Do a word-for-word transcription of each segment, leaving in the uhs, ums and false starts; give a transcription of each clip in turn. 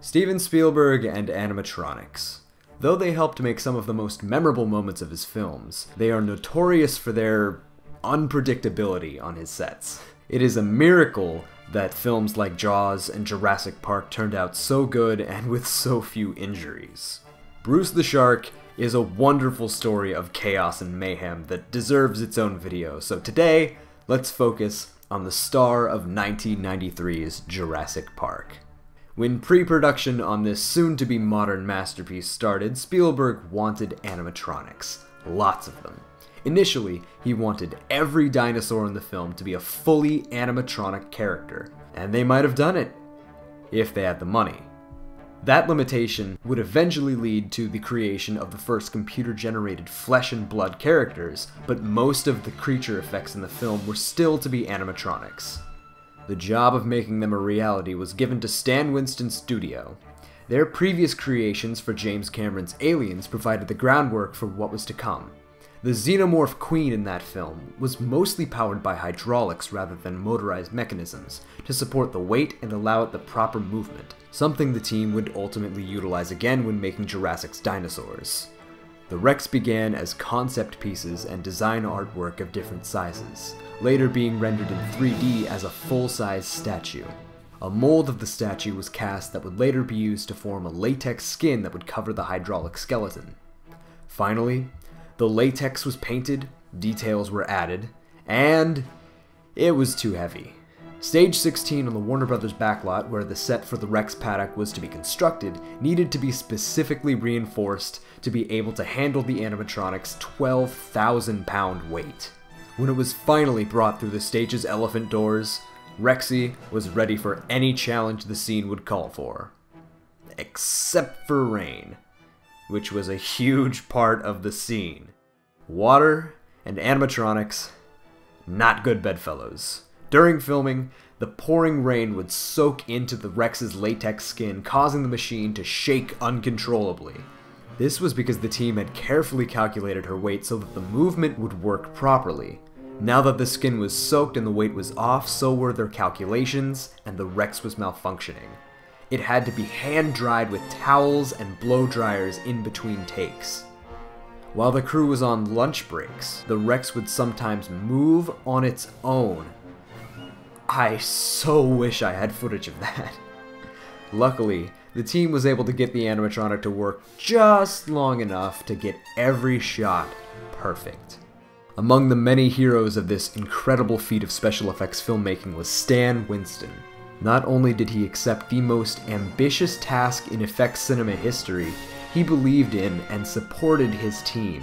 Steven Spielberg and animatronics. Though they helped make some of the most memorable moments of his films, they are notorious for their unpredictability on his sets. It is a miracle that films like Jaws and Jurassic Park turned out so good and with so few injuries. Bruce the Shark is a wonderful story of chaos and mayhem that deserves its own video, so today, let's focus on the star of nineteen ninety-three's Jurassic Park. When pre-production on this soon-to-be modern masterpiece started, Spielberg wanted animatronics. Lots of them. Initially, he wanted every dinosaur in the film to be a fully animatronic character, and they might have done it, if they had the money. That limitation would eventually lead to the creation of the first computer-generated flesh and blood characters, but most of the creature effects in the film were still to be animatronics. The job of making them a reality was given to Stan Winston Studio. Their previous creations for James Cameron's Aliens provided the groundwork for what was to come. The xenomorph queen in that film was mostly powered by hydraulics rather than motorized mechanisms to support the weight and allow it the proper movement, something the team would ultimately utilize again when making Jurassic's dinosaurs. The Rex began as concept pieces and design artwork of different sizes, later being rendered in three D as a full-size statue. A mold of the statue was cast that would later be used to form a latex skin that would cover the hydraulic skeleton. Finally, the latex was painted, details were added, and it was too heavy. Stage sixteen on the Warner Brothers backlot, where the set for the Rex paddock was to be constructed, needed to be specifically reinforced to be able to handle the animatronic's twelve thousand pound weight. When it was finally brought through the stage's elephant doors, Rexy was ready for any challenge the scene would call for. Except for rain, which was a huge part of the scene. Water and animatronics, not good bedfellows. During filming, the pouring rain would soak into the Rex's latex skin, causing the machine to shake uncontrollably. This was because the team had carefully calculated her weight so that the movement would work properly. Now that the skin was soaked and the weight was off, so were their calculations, and the Rex was malfunctioning. It had to be hand-dried with towels and blow-dryers in between takes. While the crew was on lunch breaks, the Rex would sometimes move on its own. I so wish I had footage of that. Luckily, the team was able to get the animatronic to work just long enough to get every shot perfect. Among the many heroes of this incredible feat of special effects filmmaking was Stan Winston. Not only did he accept the most ambitious task in effects cinema history, he believed in and supported his team.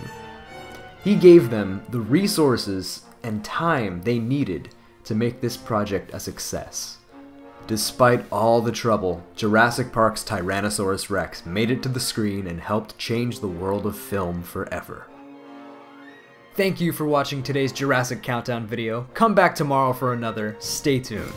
He gave them the resources and time they needed to make this project a success. Despite all the trouble, Jurassic Park's Tyrannosaurus Rex made it to the screen and helped change the world of film forever. Thank you for watching today's Jurassic Countdown video. Come back tomorrow for another. Stay tuned.